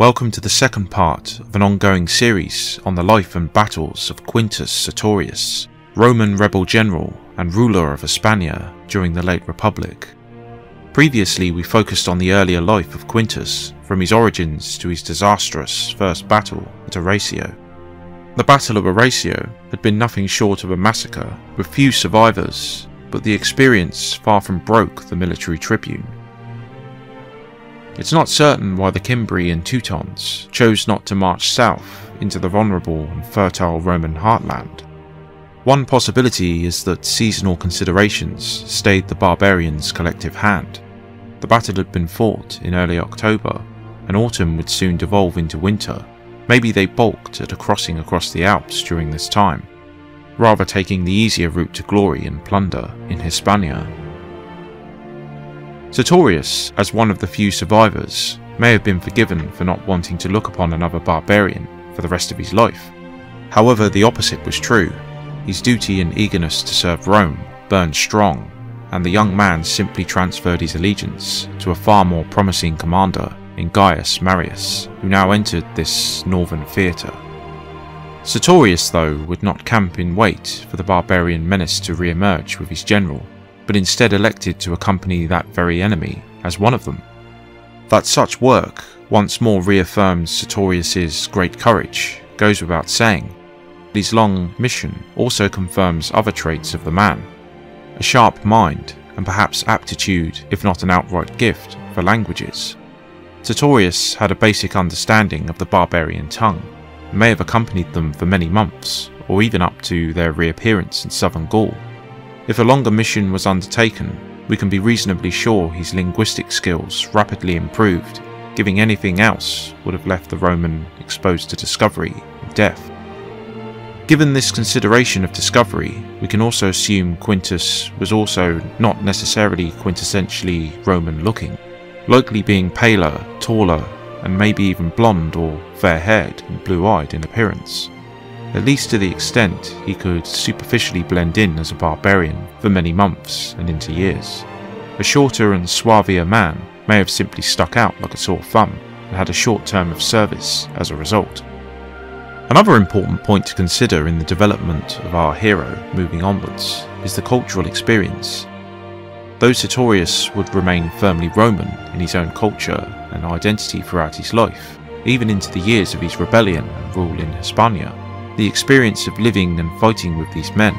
Welcome to the second part of an ongoing series on the life and battles of Quintus Sertorius, Roman rebel general and ruler of Hispania during the late Republic. Previously we focused on the earlier life of Quintus, from his origins to his disastrous first battle at Arausio. The Battle of Arausio had been nothing short of a massacre, with few survivors, but the experience far from broke the military tribune. It's not certain why the Cimbri and Teutons chose not to march south into the vulnerable and fertile Roman heartland. One possibility is that seasonal considerations stayed the barbarians' collective hand. The battle had been fought in early October, and autumn would soon devolve into winter. Maybe they balked at a crossing across the Alps during this time, rather taking the easier route to glory and plunder in Hispania. Sertorius, as one of the few survivors, may have been forgiven for not wanting to look upon another barbarian for the rest of his life. However, the opposite was true. His duty and eagerness to serve Rome burned strong, and the young man simply transferred his allegiance to a far more promising commander in Gaius Marius, who now entered this northern theatre. Sertorius, though, would not camp in wait for the barbarian menace to re-emerge with his general, but instead elected to accompany that very enemy as one of them. That such work once more reaffirms Sertorius's great courage goes without saying. His long mission also confirms other traits of the man: a sharp mind and perhaps aptitude, if not an outright gift, for languages. Sertorius had a basic understanding of the barbarian tongue, and may have accompanied them for many months, or even up to their reappearance in southern Gaul. If a longer mission was undertaken, we can be reasonably sure his linguistic skills rapidly improved, giving anything else would have left the Roman exposed to discovery and death. Given this consideration of discovery, we can also assume Quintus was also not necessarily quintessentially Roman looking, likely being paler, taller, and maybe even blonde or fair-haired and blue-eyed in appearance, at least to the extent he could superficially blend in as a barbarian for many months and into years. A shorter and suavier man may have simply stuck out like a sore thumb and had a short term of service as a result. Another important point to consider in the development of our hero moving onwards is the cultural experience. Though Sertorius would remain firmly Roman in his own culture and identity throughout his life, even into the years of his rebellion and rule in Hispania, the experience of living and fighting with these men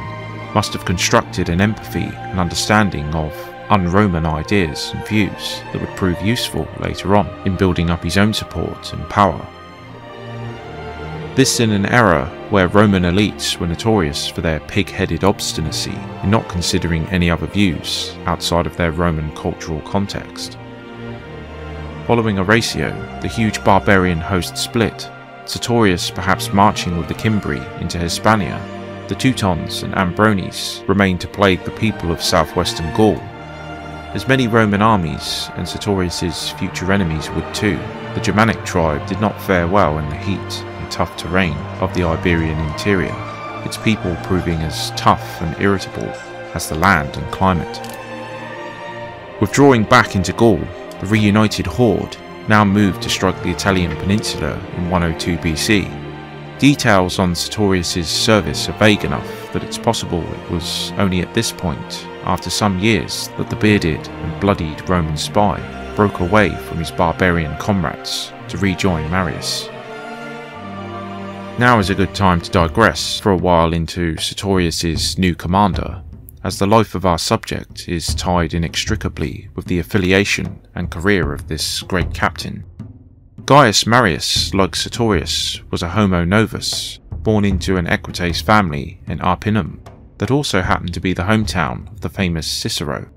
must have constructed an empathy and understanding of un-Roman ideas and views that would prove useful later on in building up his own support and power. This in an era where Roman elites were notorious for their pig-headed obstinacy in not considering any other views outside of their Roman cultural context. Following Arausio, the huge barbarian host split, Sertorius perhaps marching with the Cimbri into Hispania. The Teutons and Ambrones remained to plague the people of southwestern Gaul. As many Roman armies and Sertorius's future enemies would too, the Germanic tribe did not fare well in the heat and tough terrain of the Iberian interior, its people proving as tough and irritable as the land and climate. Withdrawing back into Gaul, the reunited horde now moved to strike the Italian peninsula in 102 BC. Details on Sertorius's service are vague enough that it's possible it was only at this point, after some years, that the bearded and bloodied Roman spy broke away from his barbarian comrades to rejoin Marius. Now is a good time to digress for a while into Sertorius's new commander, as the life of our subject is tied inextricably with the affiliation and career of this great captain. Gaius Marius, like Sertorius, was a homo novus, born into an equites family in Arpinum, that also happened to be the hometown of the famous Cicero.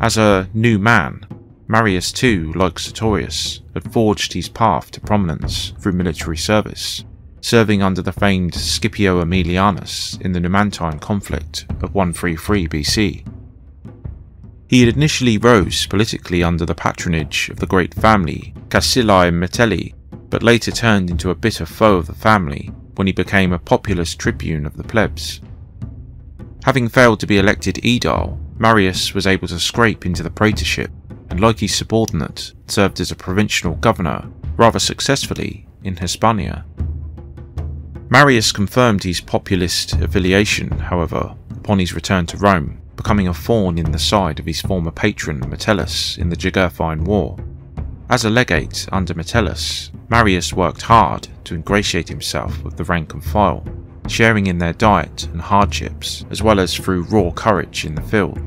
As a new man, Marius too, like Sertorius, had forged his path to prominence through military service, serving under the famed Scipio Aemilianus in the Numantine conflict of 133 BC. He had initially rose politically under the patronage of the great family Caecilii Metelli, but later turned into a bitter foe of the family when he became a populars tribune of the plebs. Having failed to be elected aedile, Marius was able to scrape into the praetorship, and like his subordinate, served as a provincial governor rather successfully, in Hispania. Marius confirmed his populist affiliation, however, upon his return to Rome, becoming a thorn in the side of his former patron Metellus in the Jugurthine War. As a legate under Metellus, Marius worked hard to ingratiate himself with the rank and file, sharing in their diet and hardships, as well as through raw courage in the field.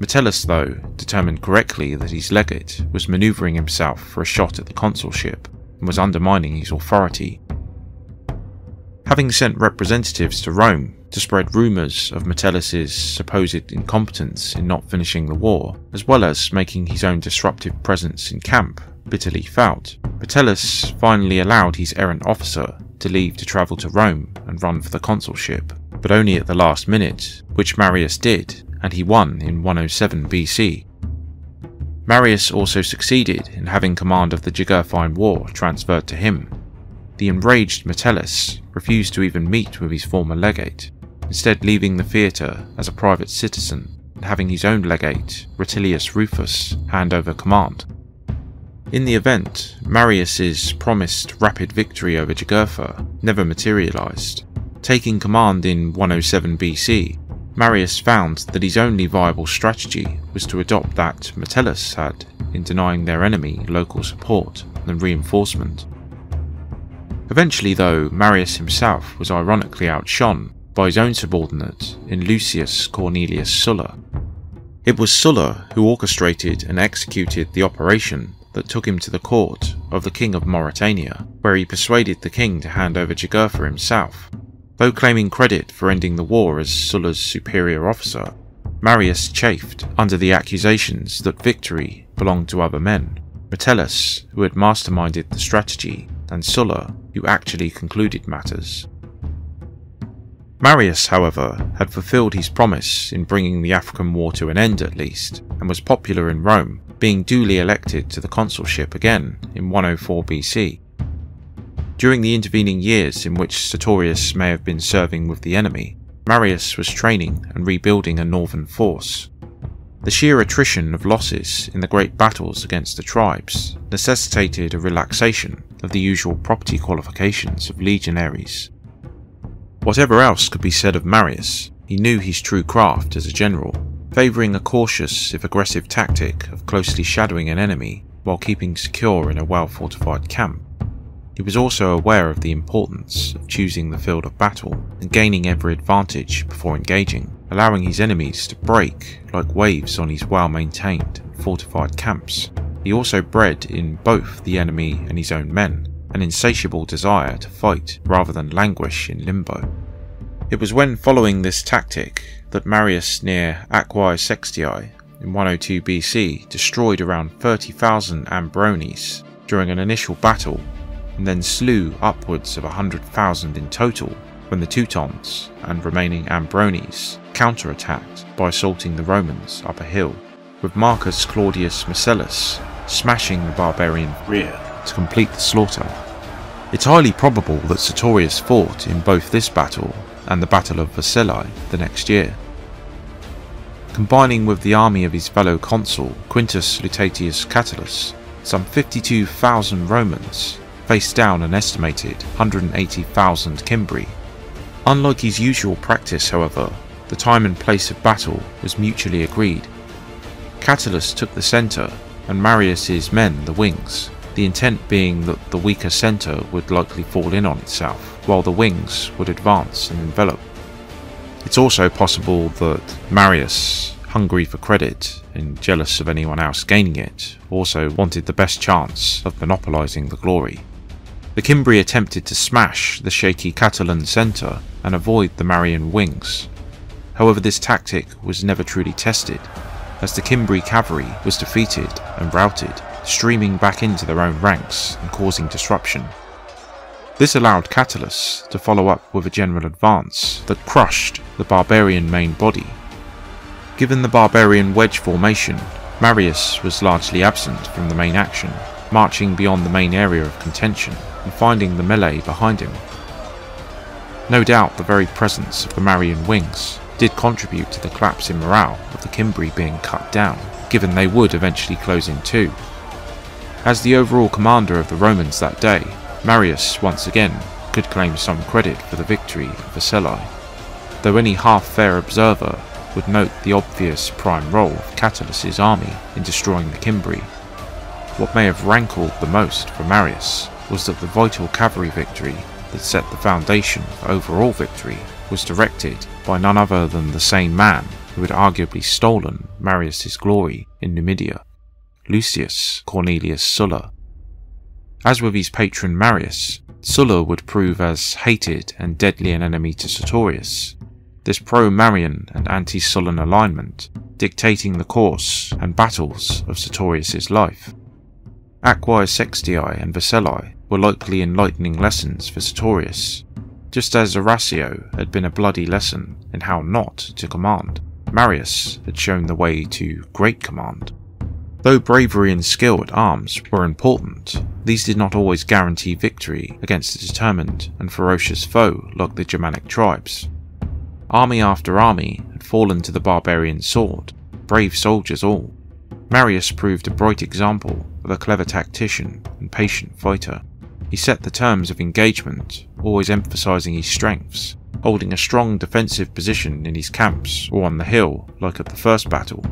Metellus, though, determined correctly that his legate was manoeuvring himself for a shot at the consulship and was undermining his authority. Having sent representatives to Rome to spread rumours of Metellus's supposed incompetence in not finishing the war, as well as making his own disruptive presence in camp bitterly felt, Metellus finally allowed his errant officer to leave to travel to Rome and run for the consulship, but only at the last minute, which Marius did, and he won in 107 BC. Marius also succeeded in having command of the Jugurthine War transferred to him. The enraged Metellus refused to even meet with his former legate, instead leaving the theatre as a private citizen and having his own legate, Rutilius Rufus, hand over command. In the event, Marius's promised rapid victory over Jugurtha never materialised. Taking command in 107 BC, Marius found that his only viable strategy was to adopt that Metellus had in denying their enemy local support and reinforcement. Eventually though, Marius himself was ironically outshone by his own subordinate in Lucius Cornelius Sulla. It was Sulla who orchestrated and executed the operation that took him to the court of the king of Mauritania, where he persuaded the king to hand over Jugurtha himself. Though claiming credit for ending the war as Sulla's superior officer, Marius chafed under the accusations that victory belonged to other men, Metellus, who had masterminded the strategy, and Sulla, who actually concluded matters. Marius, however, had fulfilled his promise in bringing the African war to an end at least, and was popular in Rome, being duly elected to the consulship again in 104 BC. During the intervening years in which Sertorius may have been serving with the enemy, Marius was training and rebuilding a northern force. The sheer attrition of losses in the great battles against the tribes necessitated a relaxation of the usual property qualifications of legionaries. Whatever else could be said of Marius, he knew his true craft as a general, favouring a cautious if aggressive tactic of closely shadowing an enemy while keeping secure in a well-fortified camp. He was also aware of the importance of choosing the field of battle and gaining every advantage before engaging, allowing his enemies to break like waves on his well-maintained and fortified camps. He also bred in both the enemy and his own men an insatiable desire to fight rather than languish in limbo. It was when following this tactic that Marius near Aquae Sextiae in 102 BC destroyed around 30,000 Ambrones during an initial battle and then slew upwards of 100,000 in total when the Teutons and remaining Ambrones counterattacked by assaulting the Romans up a hill, with Marcus Claudius Marcellus smashing the barbarian rear to complete the slaughter. It's highly probable that Sertorius fought in both this battle and the Battle of Vercellae the next year. Combining with the army of his fellow consul Quintus Lutatius Catulus, some 52,000 Romans faced down an estimated 180,000 Cimbri. Unlike his usual practice however, the time and place of battle was mutually agreed. Catulus took the centre and Marius's men the wings, the intent being that the weaker centre would likely fall in on itself, while the wings would advance and envelop. It's also possible that Marius, hungry for credit and jealous of anyone else gaining it, also wanted the best chance of monopolising the glory. The Cimbri attempted to smash the shaky Catalan centre and avoid the Marian wings. However, this tactic was never truly tested, as the Cimbri cavalry was defeated and routed, streaming back into their own ranks and causing disruption. This allowed Catulus to follow up with a general advance that crushed the barbarian main body. Given the barbarian wedge formation, Marius was largely absent from the main action, marching beyond the main area of contention and finding the melee behind him. No doubt the very presence of the Marian wings did contribute to the collapse in morale of the Cimbri being cut down, given they would eventually close in too. As the overall commander of the Romans that day, Marius, once again, could claim some credit for the victory of Vercellae, though any half-fair observer would note the obvious prime role of Catulus' army in destroying the Cimbri. What may have rankled the most for Marius was that the vital cavalry victory that set the foundation for overall victory was directed by none other than the same man who had arguably stolen Marius' glory in Numidia, Lucius Cornelius Sulla. As with his patron Marius, Sulla would prove as hated and deadly an enemy to Sertorius, this pro-Marian and anti-Sullan alignment dictating the course and battles of Sertorius' life. Aquae Sextiae and Vercellae were likely enlightening lessons for Sertorius, just as Arausio had been a bloody lesson in how not to command. Marius had shown the way to great command. Though bravery and skill at arms were important, these did not always guarantee victory against a determined and ferocious foe like the Germanic tribes. Army after army had fallen to the barbarian sword, brave soldiers all. Marius proved a bright example of a clever tactician and patient fighter. He set the terms of engagement, always emphasizing his strengths, holding a strong defensive position in his camps or on the hill like at the first battle.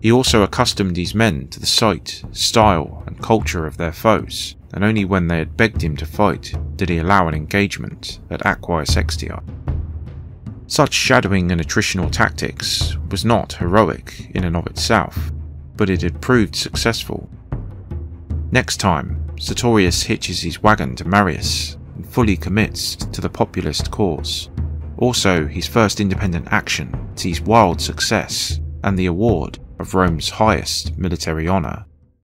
He also accustomed his men to the sight, style and culture of their foes, and only when they had begged him to fight did he allow an engagement at Aquae Sextiae. Such shadowing and attritional tactics was not heroic in and of itself, but it had proved successful. Next time, Sertorius hitches his wagon to Marius and fully commits to the populist cause. Also, his first independent action sees wild success and the award of Rome's highest military honour.